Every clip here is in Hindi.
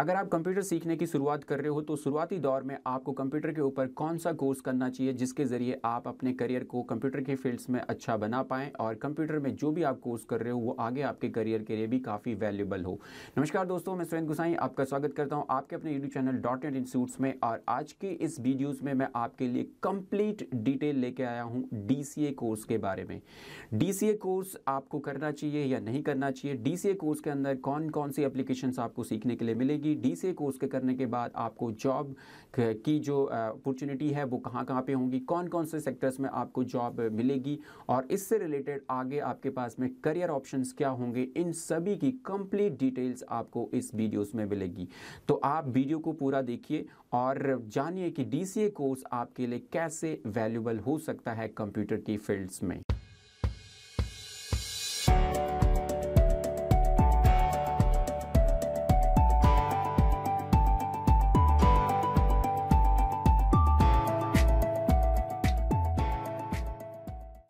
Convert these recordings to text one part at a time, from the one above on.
अगर आप कंप्यूटर सीखने की शुरुआत कर रहे हो तो शुरुआती दौर में आपको कंप्यूटर के ऊपर कौन सा कोर्स करना चाहिए जिसके ज़रिए आप अपने करियर को कंप्यूटर के फील्ड्स में अच्छा बना पाएँ और कंप्यूटर में जो भी आप कोर्स कर रहे हो वो आगे आपके करियर के लिए भी काफ़ी वैल्यूबल हो। नमस्कार दोस्तों, मैं सुरेंद्र गुसाई आपका स्वागत करता हूँ आपके अपने यूट्यूब चैनल .net इंस्टीट्यूट्स में। और आज के इस वीडियोज़ में मैं आपके लिए कंप्लीट डिटेल लेके आया हूँ DCA कोर्स के बारे में। DCA कोर्स आपको करना चाहिए या नहीं करना चाहिए, DCA कोर्स के अंदर कौन कौन सी एप्लीकेशंस आपको सीखने के लिए मिलेगी, DCA कोर्स के करने के बाद आपको जॉब की जो अपॉर्चुनिटी है वो कहाँ कहाँ पे होंगी, कौन कौन से सेक्टर्स में आपको जॉब मिलेगी और इससे रिलेटेड आगे आपके पास में करियर ऑप्शंस क्या होंगे, इन सभी की कंप्लीट डिटेल्स आपको इस वीडियोस में मिलेगी। तो आप वीडियो को पूरा देखिए और जानिए कि DCA कोर्स आपके लिए कैसे वैल्यूबल हो सकता है कंप्यूटर की फील्ड्स में।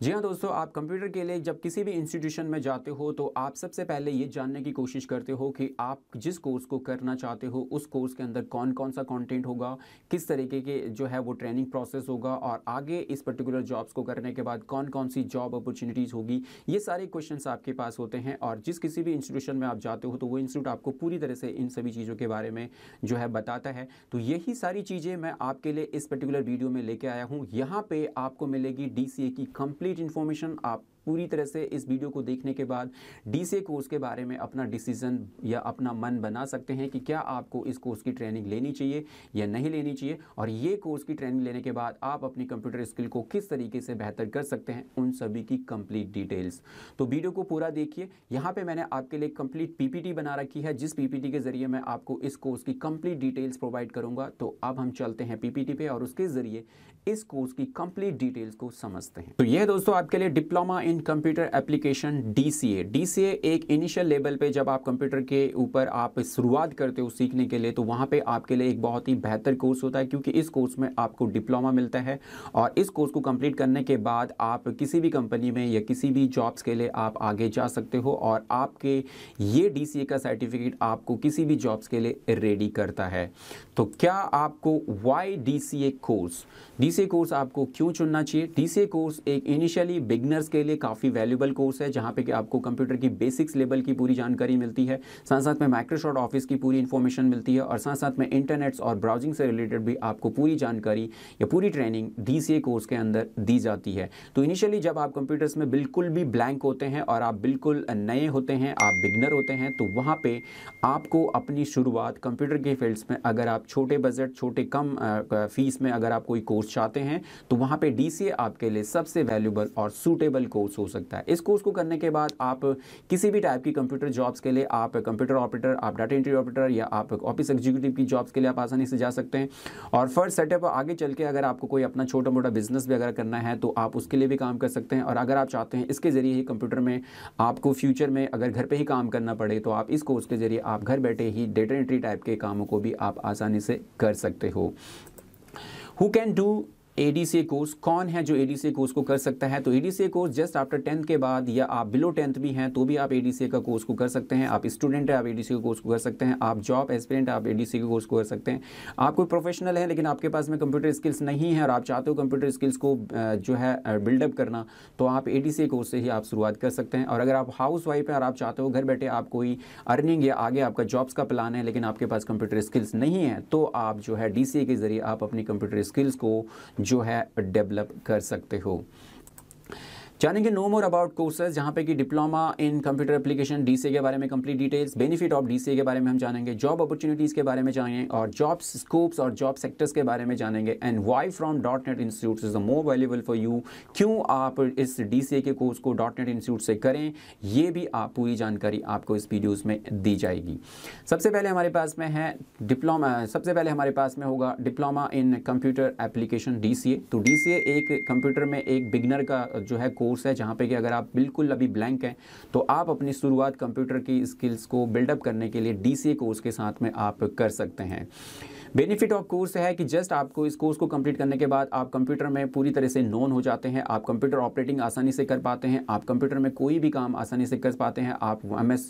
जी हाँ दोस्तों, आप कंप्यूटर के लिए जब किसी भी इंस्टीट्यूशन में जाते हो तो आप सबसे पहले ये जानने की कोशिश करते हो कि आप जिस कोर्स को करना चाहते हो उस कोर्स के अंदर कौन कौन सा कंटेंट होगा, किस तरीके के जो है वो ट्रेनिंग प्रोसेस होगा और आगे इस पर्टिकुलर जॉब्स को करने के बाद कौन कौन सी जॉब अपॉर्चुनिटीज़ होगी, ये सारे क्वेश्चंस आपके पास होते हैं। और जिस किसी भी इंस्टीट्यूशन में आप जाते हो तो वो इंस्टीट्यूट आपको पूरी तरह से इन सभी चीज़ों के बारे में जो है बताता है। तो यही सारी चीज़ें मैं आपके लिए इस पर्टिकुलर वीडियो में लेके आया हूँ। यहाँ पर आपको मिलेगी DCA की कंप्लीट इंफॉर्मेशन। आप पूरी तरह से इस वीडियो को देखने के बाद DCA कोर्स के बारे में अपना डिसीजन या अपना मन बना सकते हैं कि क्या आपको इस कोर्स की ट्रेनिंग लेनी चाहिए या नहीं लेनी चाहिए और ये कोर्स की ट्रेनिंग लेने के बाद आप अपनी कंप्यूटर स्किल को किस तरीके से बेहतर कर सकते हैं, उन सभी की कंप्लीट डिटेल्स। तो वीडियो को पूरा देखिए। यहाँ पर मैंने आपके लिए कंप्लीट PPT बना रखी है जिस PPT के ज़रिए मैं आपको इस कोर्स की कंप्लीट डिटेल्स प्रोवाइड करूँगा। तो अब हम चलते हैं PPT पे और उसके ज़रिए इस कोर्स की कंप्लीट डिटेल्स को समझते हैं। तो यह दोस्तों आपके लिए diploma in computer application DCA। DCA एक इनिशियल लेवल पे जब आप कंप्यूटर के ऊपर आप शुरुआत करते हो सीखने के लिए तो वहाँ पे आपके लिए एक बहुत ही बेहतर कोर्स होता है क्योंकि इस कोर्स में आपको डिप्लोमा मिलता है और इस कोर्स को कंप्लीट करने के बाद आप किसी भी कंपनी में या किसी भी जॉब्स के लिए आप आगे जा सकते हो और आपके ये DCA का सर्टिफिकेट आपको किसी भी जॉब्स के लिए रेडी करता है। तो क्या आपको why DCA course, DCA course आपको क्यों चुनना चाहिए? DCA कोर्स एक इनिशियली बिगनर्स के लिए काफ़ी वैल्यूबल कोर्स है जहाँ पे कि आपको कंप्यूटर की बेसिक्स लेवल की पूरी जानकारी मिलती है, साथ साथ में माइक्रोसॉफ्ट ऑफिस की पूरी इन्फॉर्मेशन मिलती है और साथ साथ में इंटरनेट्स और ब्राउजिंग से रिलेटेड भी आपको पूरी जानकारी या पूरी ट्रेनिंग DCA कोर्स के अंदर दी जाती है। तो इनिशियली जब आप कंप्यूटर्स में बिल्कुल भी ब्लैंक होते हैं और आप बिल्कुल नए होते हैं, आप बिगनर होते हैं, तो वहाँ पर आपको अपनी शुरुआत कंप्यूटर के फील्ड्स में अगर आप छोटे बजट, छोटे कम फीस में अगर आप कोई कोर्स चाहते हैं तो वहाँ पर DCA आपके लिए सबसे वैल्यूबल और सूटेबल कोर्स हो सकता है। इस कोर्स को करने के बाद आप किसी भी टाइप की कंप्यूटर जॉब्स के लिए आप कंप्यूटर ऑपरेटर, आप डाटा एंट्री ऑपरेटर या आप ऑफिस एग्जीक्यूटिव की जॉब्स के लिए आप आसानी से जा सकते हैं। और फर्स्ट सेटअप आगे चल के अगर आपको कोई अपना छोटा मोटा बिजनेस भी अगर करना है तो आप उसके लिए भी काम कर सकते हैं। और अगर आप चाहते हैं इसके ज़रिए ही कंप्यूटर में आपको फ्यूचर में अगर घर पर ही काम करना पड़े तो आप इस कोर्स के ज़रिए आप घर बैठे ही डाटा एंट्री टाइप के कामों को भी आप आसानी से कर सकते हो। Who can do ADCA course, कौन है जो ADCA कोर्स को कर सकता है? तो ADCA course just after 10th के बाद या आप बिलो 10th भी हैं तो भी आप ADCA का कोर्स को कर सकते हैं। आप स्टूडेंट हैं आप ADCA कोर्स को कर सकते हैं, आप जॉब एस्पिरेंट आप ADCA कोर्स को कर सकते हैं, आप कोई प्रोफेशनल हैं लेकिन आपके पास में कंप्यूटर स्किल्स नहीं है और आप चाहते हो कंप्यूटर स्किल्स को जो है बिल्डअप करना तो आप ADCA कोर्स से ही आप शुरुआत कर सकते हैं। और अगर आप हाउस वाइफ हैं और आप चाहते हो घर बैठे आप कोई अर्निंग या आगे आपका जॉब्स का प्लान है लेकिन आपके पास कंप्यूटर स्किल्स नहीं है तो आप जो है DCA के ज़रिए आप अपनी कंप्यूटर स्किल्स को जो है डेवलप कर सकते हो। जानेंगे नो मोर अबाउट कोर्सेज, जहाँ पे कि diploma in computer application DCA के बारे में complete details, benefit of DCA के बारे में हम जानेंगे, जॉब अपॉर्चुनिटीज़ के बारे में जानेंगे और जॉब स्कोप्स और जॉब सेक्टर्स के बारे में जानेंगे। And why from .net institute is the more valuable for you, क्यों आप इस DCA के कोर्स को .net इंस्टीट्यूट से करें, ये भी आप पूरी जानकारी आपको इस वीडियोज़ में दी जाएगी। सबसे पहले हमारे पास में है डिप्लोमा, सबसे पहले हमारे पास में होगा diploma in computer application DCA। तो DCA एक कंप्यूटर में एक बिगनर का जो है कोर्स है जहाँ पे कि अगर आप बिल्कुल अभी ब्लैंक हैं तो आप अपनी शुरुआत कंप्यूटर की स्किल्स को बिल्डअप करने के लिए DCA कोर्स के साथ में आप कर सकते हैं। बेनिफिट ऑफ कोर्स है कि जस्ट आपको इस कोर्स को कंप्लीट करने के बाद आप कंप्यूटर में पूरी तरह से नॉन हो जाते हैं, आप कंप्यूटर ऑपरेटिंग आसानी से कर पाते हैं, आप कंप्यूटर में कोई भी काम आसानी से कर पाते हैं, आप MS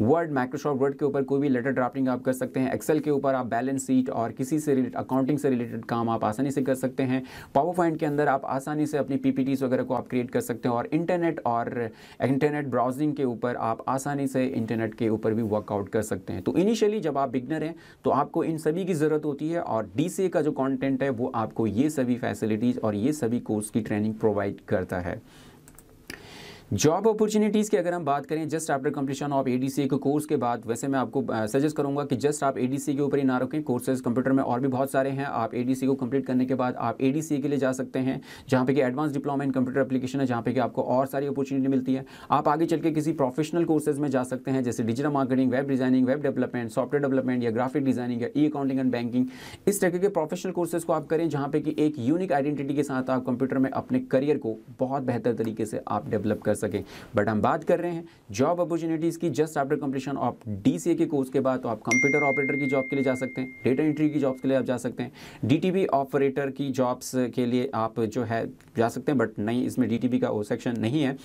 वर्ड, माइक्रोसॉफ्ट वर्ड के ऊपर कोई भी लेटर ड्राफ्टिंग आप कर सकते हैं, एक्सेल के ऊपर आप बैलेंस शीट और किसी से रिलेटेड अकाउंटिंग से रिलेटेड काम आप आसानी से कर सकते हैं, पावर पॉइंट के अंदर आप आसानी से अपनी PPTs वगैरह को आप क्रिएट कर सकते हैं और इंटरनेट ब्राउजिंग के ऊपर आप आसानी से इंटरनेट के ऊपर भी वर्कआउट कर सकते हैं। तो इनिशियली जब आप बिगनर हैं तो आपको इन सभी की ज़रूरत होती है और DCA का जो कंटेंट है वो आपको ये सभी फैसिलिटीज़ और ये सभी कोर्स की ट्रेनिंग प्रोवाइड करता है। जॉब अपॉर्चुनिटीज़ की अगर हम बात करें just after completion of ADCA के कोर्स के बाद, वैसे मैं आपको सजेस्ट करूंगा कि जस्ट आप ADCA के ऊपर ही ना रुकें। कोर्सेज कंप्यूटर में और भी बहुत सारे हैं, आप ADCA को कंप्लीट करने के बाद आप ADCA के लिए जा सकते हैं जहाँ पे कि advance diploma in computer application है, जहाँ पे कि आपको और सारी अपॉर्चुनिटी मिलती है। आप आगे चल के किसी प्रोफेशनल कोर्सेज में जा सकते हैं जैसे digital marketing, web designing, web development, software development या ग्राफिक डिज़ाइनिंग या ई अकाउंटिंग एंड बैंकिंग, इस तरह के प्रोफेशनल कोर्सेज को आप करें जहाँ पे कि एक यूनिक आइडेंटिटी के साथ आप कंप्यूटर में अपने करियर को बहुत बेहतर तरीके से आप डेवलप कर सकें। बट हम बात कर रहे हैं जॉब अपॉर्चुनिटीज़ की just after completion of DCA के कोर्स के बाद। तो आप कंप्यूटर ऑपरेटर की जॉब के लिए जा सकते हैं, डेटा एंट्री की जॉब्स के लिए आप जा सकते हैं, DTB ऑपरेटर की जॉब्स के लिए आप जो है जा सकते हैं, बट नहीं, इसमें DTB का वो सेक्शन नहीं है।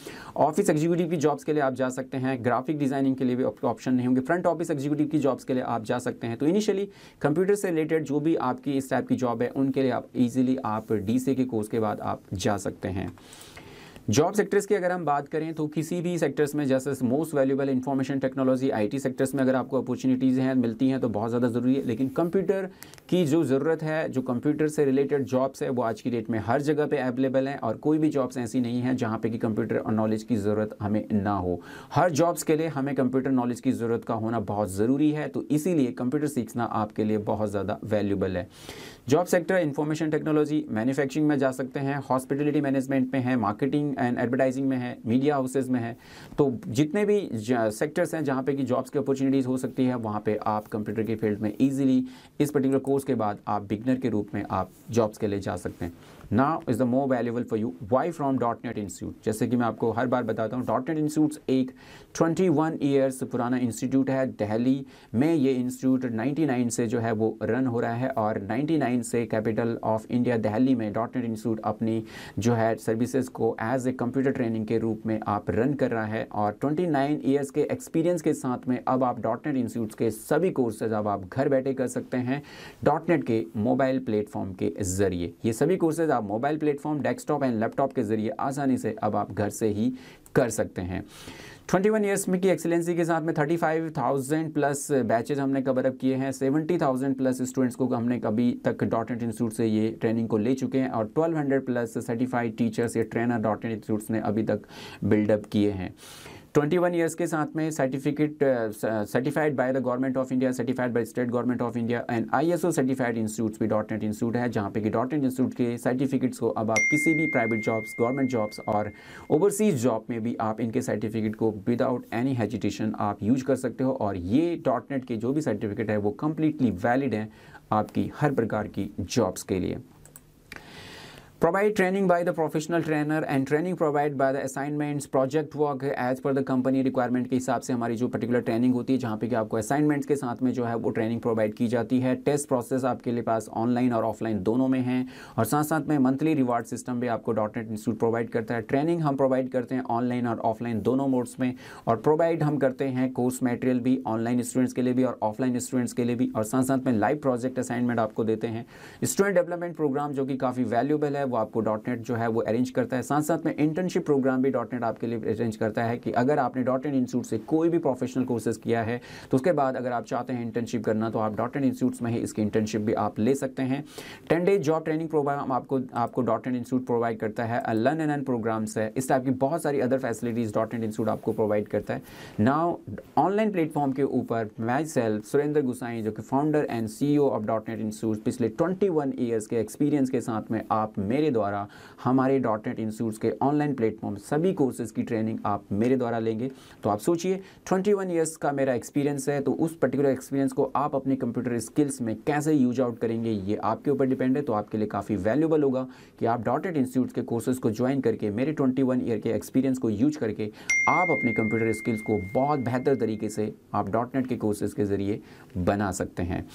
ऑफिस एग्जीक्यूटिव की जॉब्स के लिए आप जा सकते हैं, ग्राफिक डिज़ाइनिंग के लिए भी ऑप्शन नहीं होंगे, फ्रंट ऑफिस एग्जीक्यूटिव की जॉब्स के लिए आप जा सकते हैं। तो इनिशियली कंप्यूटर से रिलेटेड जो भी आपकी इस टाइप की जॉब है उनके लिए आप ईजिली आप DCA के कोर्स के बाद आप जा सकते हैं। जॉब सेक्टर्स की अगर हम बात करें तो किसी भी सेक्टर्स में जैसे most valuable information technology IT sectors में अगर आपको अपॉर्चुनिटीज़ हैं मिलती हैं तो बहुत ज़्यादा ज़रूरी है, लेकिन कंप्यूटर की जो ज़रूरत है, जो कंप्यूटर से रिलेटेड जॉब्स है वो आज की डेट में हर जगह पे अवेलेबल हैं और कोई भी जॉब्स ऐसी नहीं है जहाँ पे कि कंप्यूटर और नॉलेज की ज़रूरत हमें ना हो। हर जॉब्स के लिए हमें कंप्यूटर नॉलेज की ज़रूरत का होना बहुत ज़रूरी है, तो इसीलिए कंप्यूटर सीखना आपके लिए बहुत ज़्यादा वैल्यूएबल है। Job sector information technology, manufacturing में जा सकते हैं, हॉस्पिटलिटी मैनेजमेंट में है, मार्केटिंग एंड एडवर्टाइजिंग में है, मीडिया हाउसेज में है। तो जितने भी सेक्टर्स हैं जहाँ पे कि जॉब्स की अपॉर्चुनिटीज़ हो सकती है वहाँ पे आप कंप्यूटर के फील्ड में इजीली इस पर्टिकुलर कोर्स के बाद आप बिगनर के रूप में आप जॉब्स के लिए जा सकते हैं। Now is the more valuable for you why from .NET institute. जैसे कि मैं आपको हर बार बताता हूँ, .NET इंस्टीट्यूट एक 21 ईयर्स पुराना इंस्टीट्यूट है। दिल्ली में ये इंस्टीट्यूट 99 से जो है वो रन हो रहा है और 99 से कैपिटल ऑफ इंडिया दिल्ली में .NET इंस्टीट्यूट अपनी जो है सर्विसेज को एज ए कंप्यूटर ट्रेनिंग के रूप में आप रन कर रहा है और 29 ईयर्स के एक्सपीरियंस के साथ में अब आप .NET इंस्टीट्यूट के सभी कोर्सेज अब आप घर बैठे कर सकते हैं .NET के मोबाइल प्लेटफॉर्म के ज़रिए। ये सभी courses mobile platform, desktop and laptop के जरिए आसानी से अब आप घर से ही कर सकते हैं। 21 ईयर्स में की एक्सीलेंसी के साथ में 35,000 प्लस बैचेज हमने कवर अप किए हैं, 70,000 प्लस स्टूडेंट्स को हमने अभी तक .NET इंस्टीट्यूट से ये ट्रेनिंग को ले चुके हैं और 1200 प्लस सर्टिफाइड टीचर्स या ट्रेनर .NET इंस्टीट्यूट्स ने अभी तक बिल्डअप किए हैं। 21 ईयर्स के साथ में certified by the government of India, certified by state government of India and ISO certified institutes भी .NET इंस्टीट्यूट है, जहाँ पे कि .NET इंस्टीट्यूट के सर्टिफिकेट्स को अब आप किसी भी प्राइवेट जॉब्स, गवर्नमेंट जॉब्स और ओवरसीज जॉब में भी आप इनके सर्टिफिकेट को विदाउट एनी हेजिटेशन आप यूज कर सकते हो और ये .NET के जो भी सर्टिफिकेट है वो कम्प्लीटली वैलिड हैं आपकी हर प्रकार की जॉब्स के लिए। Provide training by the professional trainer and training provide by the assignments, project work as per the company requirement के हिसाब से हमारी जो पर्टिकुलर ट्रेनिंग होती है जहाँ पे कि आपको असाइनमेंट्स के साथ में जो है वो ट्रेनिंग प्रोवाइड की जाती है। टेस्ट प्रोसेस आपके लिए पास ऑनलाइन और ऑफलाइन दोनों में है और साथ साथ में मंथली रिवार्ड सिस्टम भी आपको .NET इंस्टीट्यूट प्रोवाइड करता है। ट्रेनिंग हम प्रोवाइड करते हैं ऑनलाइन और ऑफलाइन दोनों मोड्स में और प्रोवाइड हम करते हैं कोर्स मटेरियल भी ऑनलाइन स्टूडेंट्स के लिए भी और ऑफलाइन स्टूडेंट्स के लिए भी और साथ साथ में लाइव प्रोजेक्ट असाइनमेंट आपको देते हैं। स्टूडेंट डेवलपमेंट प्रोग्राम जो कि काफ़ी वैल्यूएबल है वो आपको .NET जो है वो अरेंज करता है, साथ साथ में इंटर्नशिप प्रोग्राम भी .NET आपके लिए अरेंज करता है कि अगर आपने .NET इंस्टीट्यूट से कोई भी प्रोफेशनल कोर्सेज किया है तो उसके बाद अगर आप चाहते हैं इंटर्नशिप करना तो आप .NET इंस्टीट्यूट्स में ही इसकी इंटर्नशिप भी आप ले सकते हैं। 10 डे जॉब ट्रेनिंग प्रोग्राम आपको .NET इंस्टीट्यूट प्रोवाइड करता है, लर्न एंड अर्न प्रोग्राम्स है, इस टाइप की बहुत सारी अदर फैसिलिटीज .NET इंस्टीट्यूट आपको प्रोवाइड करता है। नाउ ऑनलाइन प्लेटफॉर्म के ऊपर माई सेल्फ सुरेंद्र गुसाई जो कि founder and CEO of .NET institute पिछले 21 ईयर्स के एक्सपीरियंस के साथ में आप मेरे द्वारा हमारे .NET इंस्टीट्यूट्स के ऑनलाइन प्लेटफॉर्म सभी कोर्सेज़ की ट्रेनिंग आप मेरे द्वारा लेंगे। तो आप सोचिए 21 ईयर्स का मेरा एक्सपीरियंस है, तो उस पर्टिकुलर एक्सपीरियंस को आप अपने कंप्यूटर स्किल्स में कैसे यूज आउट करेंगे ये आपके ऊपर डिपेंड है। तो आपके लिए काफ़ी वैल्यूबल होगा कि आप .NET इंस्टीट्यूट के कोर्सेज़ को ज्वाइन करके मेरे 21 ईयर के एक्सपीरियंस को यूज करके आप अपने कंप्यूटर स्किल्स को बहुत बेहतर तरीके से आप .NET के कोर्सेज़ के ज़रिए बना सकते हैं।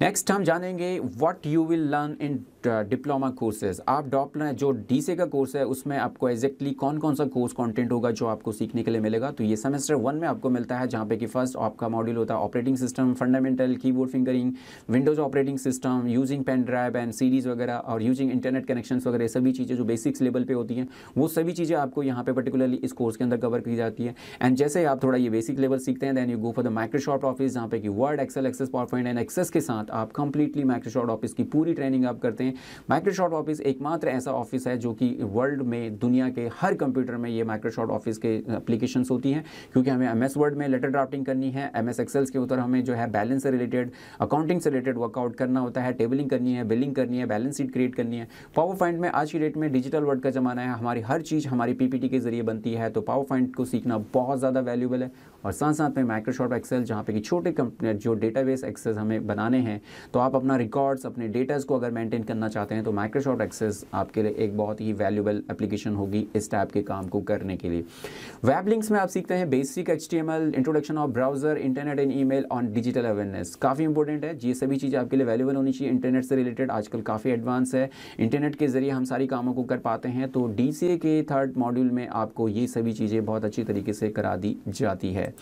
नेक्स्ट हम जानेंगे what you will learn in diploma courses. आप डॉपनेट जो डीसीए का कोर्स है उसमें आपको एग्जैक्टली कौन कौन सा कोर्स कंटेंट होगा जो आपको सीखने के लिए मिलेगा। तो ये सेमेस्टर वन में आपको मिलता है, जहाँ पे कि फर्स्ट आपका मॉड्यूल होता है operating system, fundamental, keyboard fingering, Windows operating system, using pen drive and series वगैरह और यूजिंग इंटरनेट कनेक्शन वगैरह सभी चीज़ें जो बेसिक्स लेवल पर होती हैं वो सभी चीज़ें आपको यहाँ पे पर्टिकुलरली इस कोर्स के अंदर कवर की जाती है। एंड जैसे आप थोड़ा ये बेसिक लेवल सीखते हैं then you go for the Microsoft Office, जहाँ पे कि Word, Excel, Access, PowerPoint and Access के साथ आप कंप्लीटली माइक्रोसॉफ्ट ऑफिस की पूरी ट्रेनिंग आप करते हैं। माइक्रोसॉफ्ट ऑफिस एकमात्र ऐसा ऑफिस है जो कि वर्ल्ड में दुनिया के हर कंप्यूटर में ये माइक्रोसॉफ्ट ऑफिस के एप्लीकेशंस होती हैं, क्योंकि हमें MS वर्ड में लेटर ड्राफ्टिंग करनी है, MS एक्सेल्स के ऊपर हमें जो है बैलेंस से रिलेटेड, अकाउंटिंग से रिलेटेड वर्कआउट करना होता है, टेबलिंग करनी है, बिलिंग करनी है, बैलेंस शीट क्रिएट करनी है। पावर पॉइंट में आज की डेट में डिजिटल वर्ल्ड का जमाना है, हमारी हर चीज़ हमारी PPT के जरिए बनती है, तो पावर पॉइंट को सीखना बहुत ज़्यादा वैल्यूबल है। और साथ साथ में माइक्रोसॉफ्ट एक्सेल, जहाँ पे कि छोटे जो डेटाबेस एक्सेस हमें बनाने हैं, तो आप अपना रिकॉर्ड्स, अपने डेटास को अगर मेंटेन करना चाहते हैं तो माइक्रोसॉफ्ट एक्सेस आपके लिए एक बहुत ही वैल्यूबल एप्लीकेशन होगी इस टाइप के काम को करने के लिए। वेब लिंक्स में आप सीखते हैं basic HTML, introduction of browser, internet and email on digital awareness, काफ़ी इंपॉर्टेंट है, ये सभी चीज़ें आपके लिए वैल्यूबल होनी चाहिए। इंटरनेट से रिलेटेड आजकल काफ़ी एडवांस है, इंटरनेट के जरिए हम सारी कामों को कर पाते हैं, तो DCA के थर्ड मॉड्यूल में आपको ये सभी चीज़ें बहुत अच्छी तरीके से करा दी जाती है।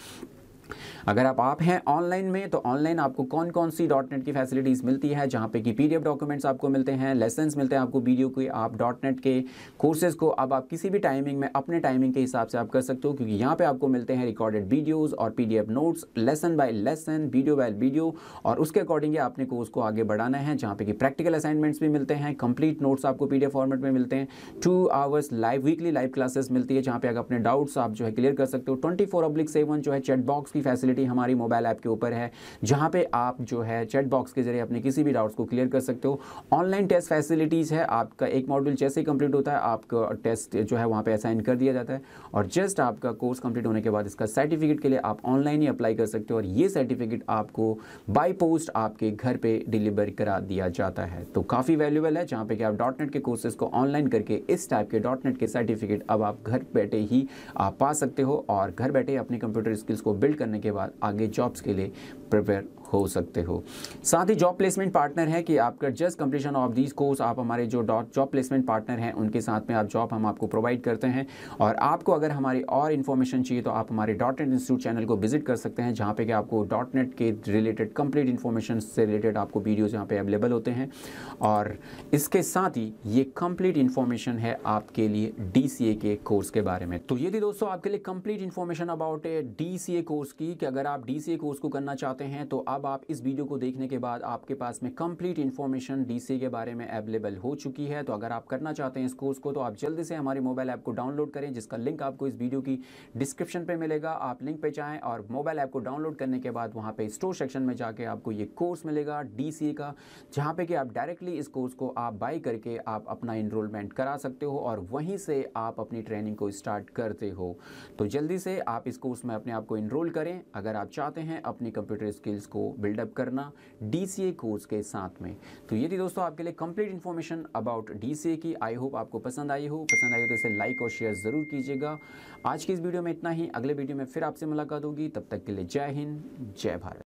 अगर आप हैं ऑनलाइन में, तो ऑनलाइन आपको कौन कौन सी .NET की फैसिलिटीज़ मिलती है, जहाँ पे कि PDF डॉक्यूमेंट्स आपको मिलते हैं, लेसन्स मिलते हैं आपको वीडियो के। आप .NET के कोर्सेज़ को अब आप किसी भी टाइमिंग में अपने टाइमिंग के हिसाब से आप कर सकते हो, क्योंकि यहाँ पे आपको मिलते हैं रिकॉर्डेड वीडियोज़ और PDF notes, lesson by lesson, video by video, और उसके अकॉर्डिंग आपने कोर्स को आगे बढ़ाना है, जहाँ पे कि प्रैक्टिकल असाइनमेंट्स भी मिलते हैं, कंप्लीट नोट्स आपको PDF फॉर्मेट में मिलते हैं, 2 hours live weekly live classes मिलती है, जहाँ पे अगर अपने डाउट्स आप जो है क्लियर कर सकते हो। 24/7 जो है चैट बॉक्स की फैसिलिटी हमारी मोबाइल ऐप के ऊपर है, जहाँ पे आप जो है चैट बॉक्स के जरिए अपने किसी भी डाउट्स को क्लियर कर सकते हो। ऑनलाइन टेस्ट फैसिलिटीज़ है, आपका एक मॉड्यूल जैसे ही कंप्लीट होता है आपका टेस्ट जो है वहाँ पे असाइन कर दिया जाता है, और जस्ट आपका कोर्स कंप्लीट होने के बाद इसका सर्टिफिकेट के लिए आप ऑनलाइन ही अप्लाई कर सकते हो, और ये सर्टिफिकेट आपको बाई पोस्ट आपके घर पर डिलीवर करा दिया जाता है, तो काफ़ी वैल्यूबल है, जहाँ पे कि आप .NET के कोर्सेज़ को ऑनलाइन करके इस टाइप के .NET के सर्टिफिकेट अब आप घर बैठे ही आप पा सकते हो, और घर बैठे अपने कंप्यूटर स्किल्स को बिल्ड करने के बाद आगे जॉब्स के लिए प्रिपेयर हो सकते हो। साथ ही जॉब प्लेसमेंट पार्टनर है कि आपका just completion of this course आप हमारे जो जॉब प्लेसमेंट पार्टनर हैं उनके साथ में आप जॉब हम आपको प्रोवाइड करते हैं, और आपको अगर हमारी और इन्फॉर्मेशन चाहिए तो आप हमारे .NET इंस्टीट्यूट चैनल को विजिट कर सकते हैं, जहाँ पे कि आपको .NET के रिलेटेड कंप्लीट इन्फॉर्मेशन से रिलेटेड आपको वीडियोज़ यहाँ पे अवेलेबल होते हैं, और इसके साथ ही ये कंप्लीट इन्फॉर्मेशन है आपके लिए DCA के कोर्स के बारे में। तो ये थी दोस्तों आपके लिए complete information about DCA course की, कि अगर आप DCA कोर्स को करना चाहते हैं तो अब आप इस वीडियो को देखने के बाद आपके पास में कंप्लीट इन्फॉर्मेशन DCA के बारे में अवेलेबल हो चुकी है। तो अगर आप करना चाहते हैं इस कोर्स को तो आप जल्दी से हमारी मोबाइल ऐप को डाउनलोड करें, जिसका लिंक आपको इस वीडियो की डिस्क्रिप्शन पे मिलेगा, आप लिंक पे जाएं और मोबाइल ऐप को डाउनलोड करने के बाद वहाँ पे स्टोर सेक्शन में जाके आपको ये कोर्स मिलेगा DCA का, जहाँ पे कि आप डायरेक्टली इस कोर्स को आप बाई करके आप अपना इनरोलमेंट करा सकते हो और वहीं से आप अपनी ट्रेनिंग को स्टार्ट करते हो। तो जल्दी से आप इस कोर्स में अपने आप को इनरोल करें अगर आप चाहते हैं अपनी कंप्यूटर स्किल्स को बिल्डअप करना DCA कोर्स के साथ में। तो ये थी दोस्तों आपके लिए कंप्लीट इन्फॉर्मेशन अबाउट DCA की, आई होप आपको पसंद आई हो तो इसे लाइक और शेयर ज़रूर कीजिएगा। आज की इस वीडियो में इतना ही, अगले वीडियो में फिर आपसे मुलाकात होगी, तब तक के लिए जय हिंद, जय भारत।